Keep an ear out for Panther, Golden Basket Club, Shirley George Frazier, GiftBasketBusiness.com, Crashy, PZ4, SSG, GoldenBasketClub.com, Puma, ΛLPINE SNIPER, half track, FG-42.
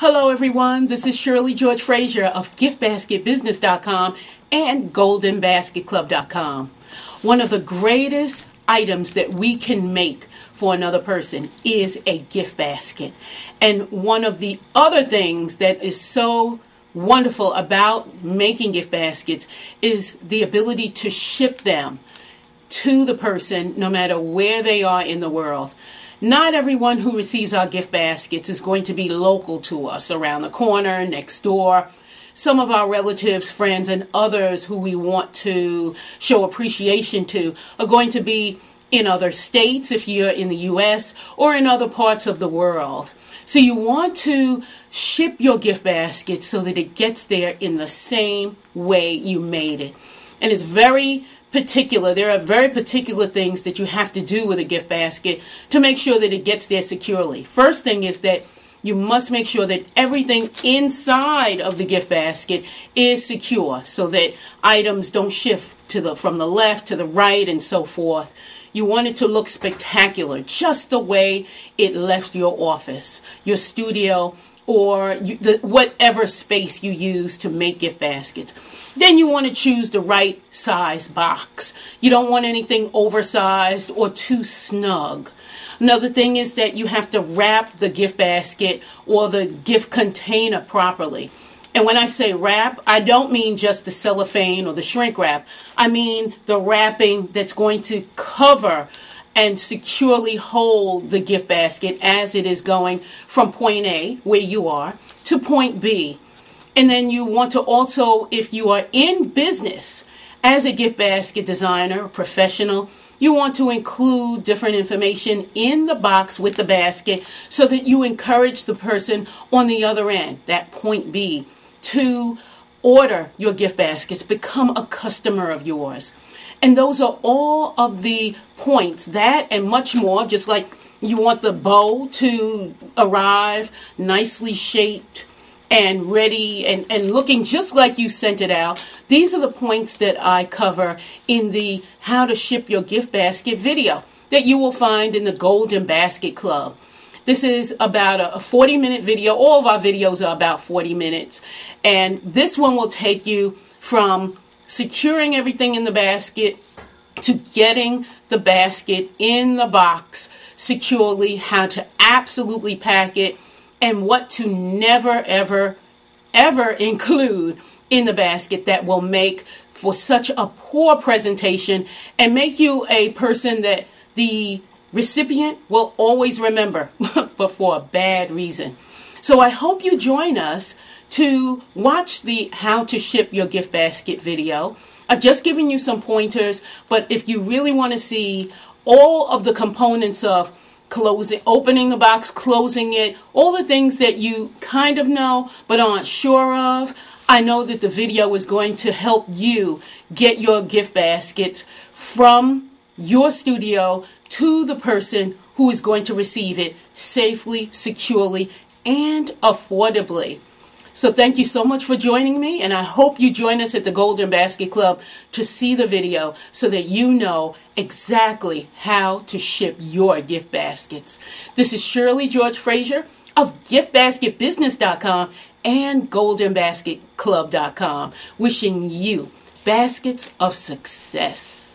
Hello everyone, this is Shirley George Frazier of GiftBasketBusiness.com and GoldenBasketClub.com. One of the greatest items that we can make for another person is a gift basket. And one of the other things that is so wonderful about making gift baskets is the ability to ship them to the person no matter where they are in the world. Not everyone who receives our gift baskets is going to be local to us, around the corner, next door. Some of our relatives, friends, and others who we want to show appreciation to are going to be in other states if you're in the U.S. or in other parts of the world. So you want to ship your gift basket so that it gets there in the same way you made it. And it's very particular. There are very particular things that you have to do with a gift basket to make sure that it gets there securely. First thing is that you must make sure that everything inside of the gift basket is secure so that items don't shift from the left to the right and so forth. You want it to look spectacular, just the way it left your office, your studio, or whatever space you use to make gift baskets. Then you want to choose the right size box. You don't want anything oversized or too snug. Another thing is that you have to wrap the gift basket or the gift container properly. And when I say wrap, I don't mean just the cellophane or the shrink wrap. I mean the wrapping that's going to cover and securely hold the gift basket as it is going from point A, where you are, to point B. And then you want to also, if you are in business as a gift basket designer, professional, you want to include different information in the box with the basket so that you encourage the person on the other end, that point B, to order your gift baskets, become a customer of yours. And those are all of the points, that and much more, just like you want the bow to arrive nicely shaped and ready and looking just like you sent it out. These are the points that I cover in the How to Ship Your Gift Basket video that you will find in the Golden Basket Club. This is about a 40-minute video. All of our videos are about 40 minutes. And this one will take you from securing everything in the basket to getting the basket in the box securely, how to absolutely pack it, and what to never, ever, ever include in the basket that will make for such a poor presentation and make you a person that the recipient will always remember, but for a bad reason. So I hope you join us to watch the How to Ship Your Gift Basket video. I've just given you some pointers, but if you really want to see all of the components of closing, opening the box, closing it, all the things that you kind of know but aren't sure of, I know that the video is going to help you get your gift baskets from your studio to the person who is going to receive it safely, securely, and affordably. So thank you so much for joining me, and I hope you join us at the Golden Basket Club to see the video so that you know exactly how to ship your gift baskets. This is Shirley George Frazier of GiftBasketBusiness.com and GoldenBasketClub.com, wishing you baskets of success.